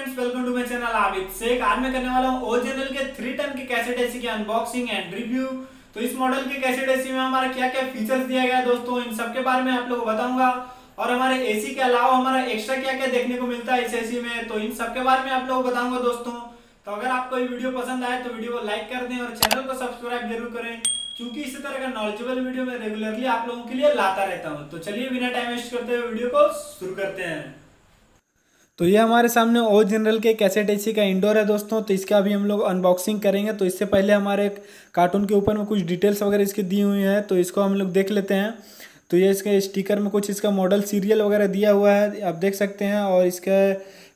Friends, welcome to my channel Abid Shaikh. आज मैं करने वाला हूं ओ जनरल के 3 टन के कैसेट एसी की अनबॉक्सिंग एंड रिव्यू। तो इस मॉडल के कैसेट एसी में हमारा क्या क्या फीचर्स दिया गया है दोस्तों, इन सब के बारे में आप लोगों को बताऊंगा। और हमारे एसी के अलावा हमारा एक्स्ट्रा क्या क्या देखने को मिलता है इस एसी में, तो इन सब के बारे में आप लोगों को बताऊंगा दोस्तों। तो अगर आपको ये वीडियो पसंद आए तो वीडियो को लाइक कर दें और चैनल को सब्सक्राइब जरूर करें, क्योंकि इसी तरह का नॉलेजेबल वीडियो मैं रेगुलरली आप लोगों के लिए लाता रहता हूँ। तो चलिए बिना टाइम वेस्ट करते हुए वीडियो को शुरू करते हैं। तो ये हमारे सामने ओ जनरल के कैसेट एसी का इंडोर है दोस्तों। तो इसका अभी हम लोग अनबॉक्सिंग करेंगे। तो इससे पहले हमारे कार्टून के ऊपर में कुछ डिटेल्स वगैरह इसकी दी हुई है, तो इसको हम लोग देख लेते हैं। तो ये इसके स्टिकर में कुछ इसका मॉडल सीरियल वगैरह दिया हुआ है, आप देख सकते हैं। और इसका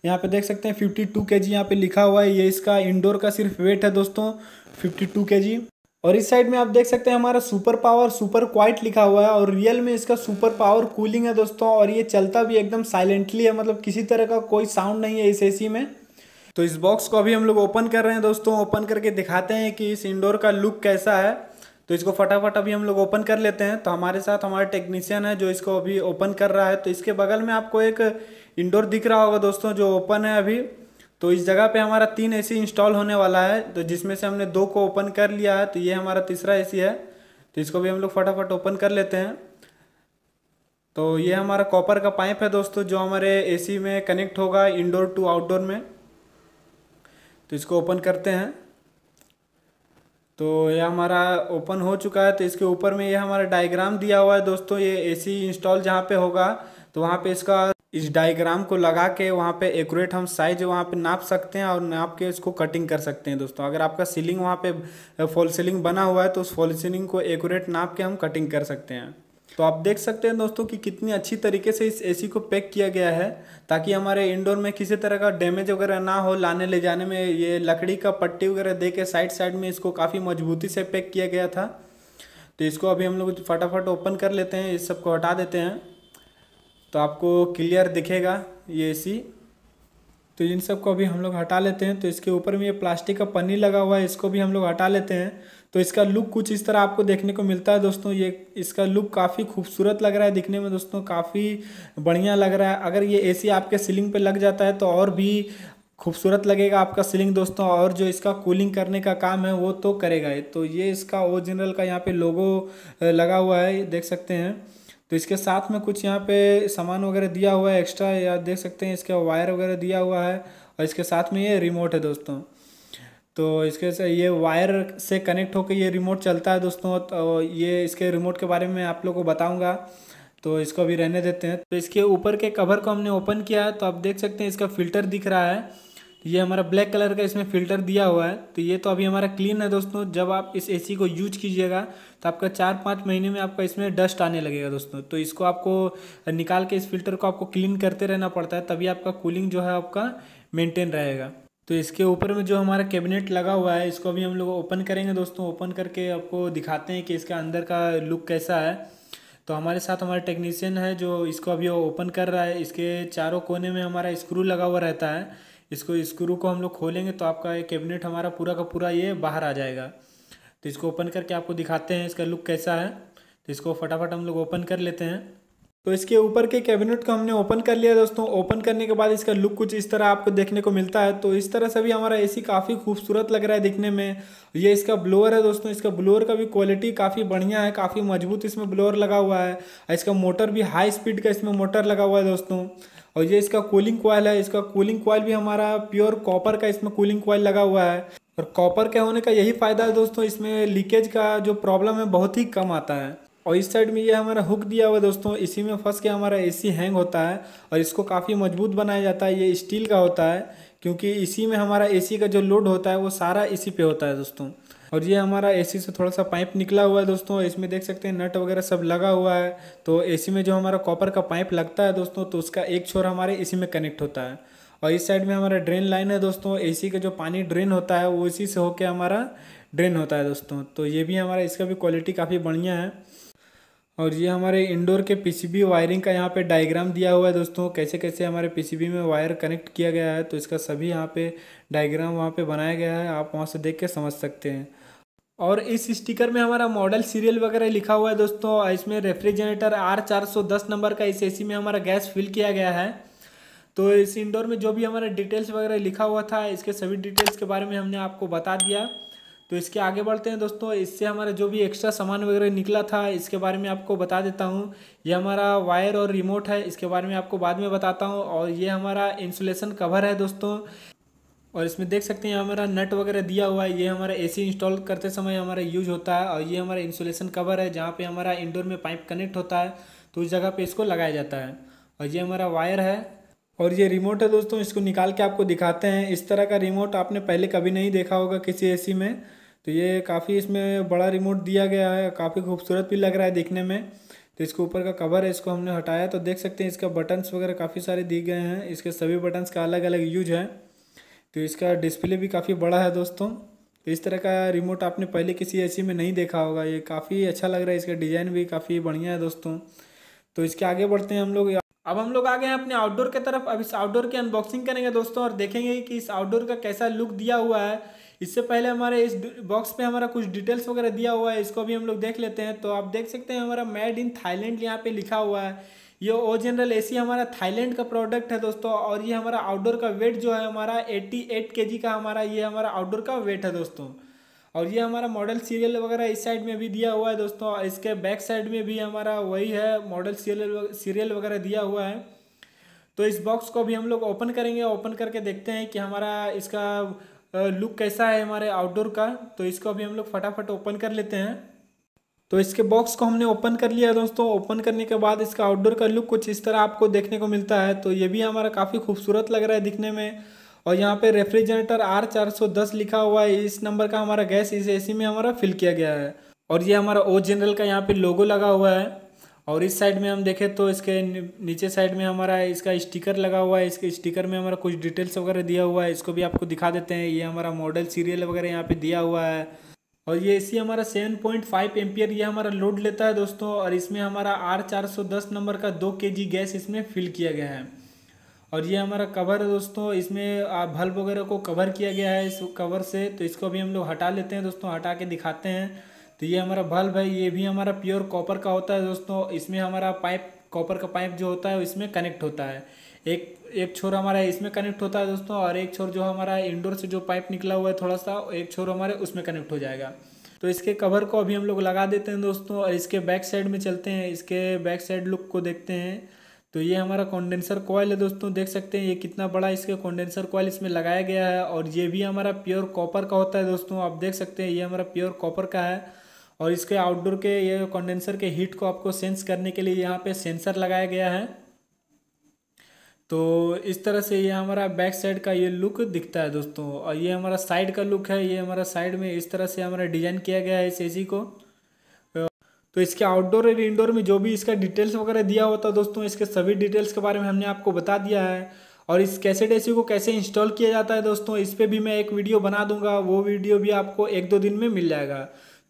यहाँ पे देख सकते हैं 52 kg यहाँ पे लिखा हुआ है। ये इसका इंडोर का सिर्फ वेट है दोस्तों, 52 kg। और इस साइड में आप देख सकते हैं हमारा सुपर पावर सुपर क्वाइट लिखा हुआ है, और रियल में इसका सुपर पावर कूलिंग है दोस्तों। और ये चलता भी एकदम साइलेंटली है, मतलब किसी तरह का कोई साउंड नहीं है इस एसी में। तो इस बॉक्स को अभी हम लोग ओपन कर रहे हैं दोस्तों, ओपन करके दिखाते हैं कि इस इंडोर का लुक कैसा है। तो इसको फटाफट अभी हम लोग ओपन कर लेते हैं। तो हमारे साथ हमारा टेक्नीशियन है जो इसको अभी ओपन कर रहा है। तो इसके बगल में आपको एक इंडोर दिख रहा होगा दोस्तों जो ओपन है अभी। तो इस जगह पे हमारा 3 एसी इंस्टॉल होने वाला है, तो जिसमें से हमने 2 को ओपन कर लिया है। तो ये हमारा तीसरा एसी है, तो इसको भी हम लोग फटाफट ओपन कर लेते हैं। तो ये हमारा कॉपर का पाइप है दोस्तों जो हमारे एसी में कनेक्ट होगा इंडोर टू आउटडोर में। तो इसको ओपन करते हैं। तो यह हमारा ओपन हो चुका है। तो इसके ऊपर में ये हमारा डायग्राम दिया हुआ है दोस्तों। ये एसी इंस्टॉल जहाँ पे होगा तो वहाँ पे इसका इस डायग्राम को लगा के वहाँ पे एक्यूरेट हम साइज वहाँ पे नाप सकते हैं, और नाप के इसको कटिंग कर सकते हैं दोस्तों। अगर आपका सीलिंग वहाँ पे फॉल सीलिंग बना हुआ है तो उस फॉल सीलिंग को एक्यूरेट नाप के हम कटिंग कर सकते हैं। तो आप देख सकते हैं दोस्तों कि कितनी अच्छी तरीके से इस एसी को पैक किया गया है, ताकि हमारे इंडोर में किसी तरह का डैमेज वगैरह ना हो। लाने ले जाने में ये लकड़ी का पट्टी वगैरह दे के साइड में इसको काफ़ी मजबूती से पैक किया गया था। तो इसको अभी हम लोग फटाफट ओपन कर लेते हैं, इस सबको हटा देते हैं। तो आपको क्लियर दिखेगा ये एसी। तो इन सब को अभी हम लोग हटा लेते हैं। तो इसके ऊपर में ये प्लास्टिक का पन्नी लगा हुआ है, इसको भी हम लोग हटा लेते हैं। तो इसका लुक कुछ इस तरह आपको देखने को मिलता है दोस्तों। ये इसका लुक काफ़ी खूबसूरत लग रहा है दिखने में दोस्तों, काफ़ी बढ़िया लग रहा है। अगर ये एसी आपके सीलिंग पे लग जाता है तो और भी खूबसूरत लगेगा आपका सीलिंग दोस्तों, और जो इसका कूलिंग करने का काम है वो तो करेगा ही। तो ये इसका ओ जनरल का यहाँ पर लोगो लगा हुआ है, देख सकते हैं। तो इसके साथ में कुछ यहाँ पे सामान वगैरह दिया हुआ है एक्स्ट्रा, या देख सकते हैं इसका वायर वगैरह दिया हुआ है। और इसके साथ में ये रिमोट है दोस्तों। तो इसके से ये वायर से कनेक्ट होकर ये रिमोट चलता है दोस्तों। तो ये इसके रिमोट के बारे में आप लोगों को बताऊंगा, तो इसको अभी रहने देते हैं। तो इसके ऊपर के कवर को हमने ओपन किया है, तो आप देख सकते हैं इसका फ़िल्टर दिख रहा है। ये हमारा ब्लैक कलर का इसमें फ़िल्टर दिया हुआ है। तो ये तो अभी हमारा क्लीन है दोस्तों। जब आप इस एसी को यूज कीजिएगा तो आपका 4-5 महीने में आपका इसमें डस्ट आने लगेगा दोस्तों। तो इसको आपको निकाल के इस फिल्टर को आपको क्लीन करते रहना पड़ता है, तभी आपका कूलिंग जो है आपका मेंटेन रहेगा। तो इसके ऊपर में जो हमारा कैबिनेट लगा हुआ है, इसको अभी हम लोग ओपन करेंगे दोस्तों। ओपन करके आपको दिखाते हैं कि इसका अंदर का लुक कैसा है। तो हमारे साथ हमारा टेक्नीशियन है जो इसको अभी ओपन कर रहा है। इसके चारों कोने में हमारा स्क्रू लगा हुआ रहता है, इसको स्क्रू को हम लोग खोलेंगे तो आपका ये कैबिनेट हमारा पूरा का पूरा ये बाहर आ जाएगा। तो इसको ओपन करके आपको दिखाते हैं इसका लुक कैसा है। तो इसको फटाफट हम लोग ओपन कर लेते हैं। तो इसके ऊपर के कैबिनेट को हमने ओपन कर लिया दोस्तों। ओपन करने के बाद इसका लुक कुछ इस तरह आपको देखने को मिलता है। तो इस तरह से भी हमारा एसी काफ़ी खूबसूरत लग रहा है दिखने में। ये इसका ब्लोअर है दोस्तों, इसका ब्लोअर का भी क्वालिटी काफ़ी बढ़िया है, काफ़ी मजबूत इसमें ब्लोअर लगा हुआ है। इसका मोटर भी हाई स्पीड का इसमें मोटर लगा हुआ है दोस्तों। और ये इसका कूलिंग कॉइल है, इसका कूलिंग कॉइल भी हमारा प्योर कॉपर का इसमें कूलिंग कॉइल लगा हुआ है। और कॉपर के होने का यही फ़ायदा है दोस्तों, इसमें लीकेज का जो प्रॉब्लम है बहुत ही कम आता है। और इस साइड में ये हमारा हुक दिया हुआ है दोस्तों, इसी में फंस के हमारा एसी हैंग होता है। और इसको काफ़ी मजबूत बनाया जाता है, ये स्टील का होता है, क्योंकि इसी में हमारा एसी का जो लोड होता है वो सारा इसी पे होता है दोस्तों। और ये हमारा एसी से थोड़ा सा पाइप निकला हुआ है दोस्तों, इसमें देख सकते हैं नट वगैरह सब लगा हुआ है। तो एसी में जो हमारा कॉपर का पाइप लगता है दोस्तों, तो उसका एक छोर हमारे एसी में कनेक्ट होता है। और इस साइड में हमारा ड्रेन लाइन है दोस्तों, एसी का जो पानी ड्रेन होता है वो इसी से होकर हमारा ड्रेन होता है दोस्तों। तो ये भी हमारा इसका भी क्वालिटी काफ़ी बढ़िया है। और ये हमारे इंडोर के पीसीबी वायरिंग का यहाँ पे डायग्राम दिया हुआ है दोस्तों, कैसे कैसे हमारे पीसीबी में वायर कनेक्ट किया गया है। तो इसका सभी यहाँ पे डायग्राम वहाँ पे बनाया गया है, आप वहाँ से देख के समझ सकते हैं। और इस स्टिकर में हमारा मॉडल सीरियल वगैरह लिखा हुआ है दोस्तों। इसमें रेफ्रिजरेटर R410 नंबर का इस एसी में हमारा गैस फिल किया गया है। तो इस इंडोर में जो भी हमारा डिटेल्स वगैरह लिखा हुआ था, इसके सभी डिटेल्स के बारे में हमने आपको बता दिया। तो इसके आगे बढ़ते हैं दोस्तों। इससे हमारा जो भी एक्स्ट्रा सामान वगैरह निकला था इसके बारे में आपको बता देता हूँ। ये हमारा वायर और रिमोट है, इसके बारे में आपको बाद में बताता हूँ। और ये हमारा इंसुलेशन कवर है दोस्तों, और इसमें देख सकते हैं हमारा नट वगैरह दिया हुआ है। ये हमारा एसी इंस्टॉल करते समय हमारा यूज होता है। और ये हमारा इंसुलेशन कवर है, जहाँ पे हमारा इंडोर में पाइप कनेक्ट होता है तो उस जगह पे इसको लगाया जाता है। और ये हमारा वायर है और ये रिमोट है दोस्तों। इसको निकाल के आपको दिखाते हैं। इस तरह का रिमोट आपने पहले कभी नहीं देखा होगा किसी एसी में, तो ये काफ़ी इसमें बड़ा रिमोट दिया गया है, काफ़ी खूबसूरत भी लग रहा है देखने में। तो इसके ऊपर का कवर है, इसको हमने हटाया तो देख सकते हैं इसका बटन्स वगैरह काफ़ी सारे दिए गए हैं। इसके सभी बटन्स का अलग अलग यूज है। तो इसका डिस्प्ले भी काफ़ी बड़ा है दोस्तों। तो इस तरह का रिमोट आपने पहले किसी एसी में नहीं देखा होगा। ये काफ़ी अच्छा लग रहा है, इसका डिज़ाइन भी काफ़ी बढ़िया है दोस्तों। तो इसके आगे बढ़ते हैं हम लोग। अब हम लोग आ गए हैं अपने आउटडोर की तरफ। अब इस आउटडोर की अनबॉक्सिंग करेंगे दोस्तों और देखेंगे कि इस आउटडोर का कैसा लुक दिया हुआ है। इससे पहले हमारे इस बॉक्स पे हमारा कुछ डिटेल्स वगैरह दिया हुआ है, इसको भी हम लोग देख लेते हैं। तो आप देख सकते हैं हमारा मेड इन थाईलैंड यहाँ पे लिखा हुआ है। ये ओ जनरल एसी हमारा थाईलैंड का प्रोडक्ट है दोस्तों। और ये हमारा आउटडोर का वेट जो है हमारा 88 kg का ये हमारा आउटडोर का वेट है दोस्तों। और ये हमारा मॉडल सीरियल वगैरह इस साइड में भी दिया हुआ है दोस्तों। इसके बैक साइड में भी हमारा वही है, मॉडल सीरियल वगैरह दिया हुआ है। तो इस बॉक्स को भी हम लोग ओपन करेंगे, ओपन करके देखते हैं कि हमारा इसका लुक कैसा है हमारे आउटडोर का। तो इसको अभी हम लोग फटाफट ओपन कर लेते हैं। तो इसके बॉक्स को हमने ओपन कर लिया है दोस्तों। ओपन करने के बाद इसका आउटडोर का लुक कुछ इस तरह आपको देखने को मिलता है। तो ये भी हमारा काफ़ी खूबसूरत लग रहा है दिखने में। और यहाँ पे रेफ्रिजरेटर R410 लिखा हुआ है। इस नंबर का हमारा गैस इस एसी में हमारा फिल किया गया है। और ये हमारा ओ जनरल का यहाँ पे लोगो लगा हुआ है। और इस साइड में हम देखें तो इसके नीचे साइड में हमारा इसका स्टिकर लगा हुआ है। इसके स्टिकर में हमारा कुछ डिटेल्स वगैरह दिया हुआ है, इसको भी आपको दिखा देते हैं। ये हमारा मॉडल सीरियल वगैरह यहाँ पे दिया हुआ है। और ये एसी हमारा 7.5 एम्पियर ये हमारा लोड लेता है दोस्तों। और इसमें हमारा R410 नंबर का 2 kg गैस इसमें फिल किया गया है। और ये हमारा कवर है दोस्तों, इसमें भल्ब वगैरह को कवर किया गया है इस कवर से। तो इसको भी हम लोग हटा लेते हैं दोस्तों, हटा के दिखाते हैं। तो ये हमारा भल्ब है, ये भी हमारा प्योर कॉपर का होता है दोस्तों। इसमें हमारा पाइप, कॉपर का पाइप जो होता है इसमें कनेक्ट होता है। एक छोर हमारा इसमें कनेक्ट होता है दोस्तों, और एक छोर जो हमारा इंडोर से जो पाइप निकला हुआ है थोड़ा सा, एक छोर हमारे उसमें कनेक्ट हो जाएगा। तो इसके कवर को अभी हम लोग लगा देते हैं दोस्तों। और इसके बैक साइड में चलते हैं, इसके बैक साइड लुक को देखते हैं। तो ये हमारा कंडेंसर कॉयल है दोस्तों, देख सकते हैं ये कितना बड़ा इसके कंडेंसर कॉयल इसमें लगाया गया है। और ये भी हमारा प्योर कॉपर का होता है दोस्तों। आप देख सकते हैं ये हमारा प्योर कॉपर का है। और इसके आउटडोर के ये कंडेंसर के हीट को आपको सेंस करने के लिए यहाँ पे सेंसर लगाया गया है। तो इस तरह से ये हमारा बैक साइड का ये लुक दिखता है दोस्तों। और ये हमारा साइड का लुक है, ये हमारा साइड में इस तरह से हमारा डिजाइन किया गया है इस एसी को। तो इसके आउटडोर और इंडोर में जो भी इसका डिटेल्स वगैरह दिया होता है दोस्तों, इसके सभी डिटेल्स के बारे में हमने आपको बता दिया है। और इस कैसेट एसी को कैसे इंस्टॉल किया जाता है दोस्तों, इस पर भी मैं एक वीडियो बना दूंगा, वो वीडियो भी आपको 1-2 दिन में मिल जाएगा।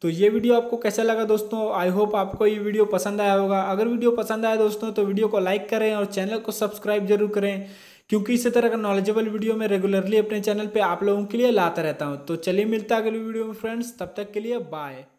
तो ये वीडियो आपको कैसा लगा दोस्तों, आई होप आपको ये वीडियो पसंद आया होगा। अगर वीडियो पसंद आया दोस्तों तो वीडियो को लाइक करें और चैनल को सब्सक्राइब जरूर करें, क्योंकि इसी तरह का नॉलेजेबल वीडियो मैं रेगुलरली अपने चैनल पर आप लोगों के लिए लाता रहता हूँ। तो चलिए मिलता है अगली वीडियो में फ्रेंड्स, तब तक के लिए बाय।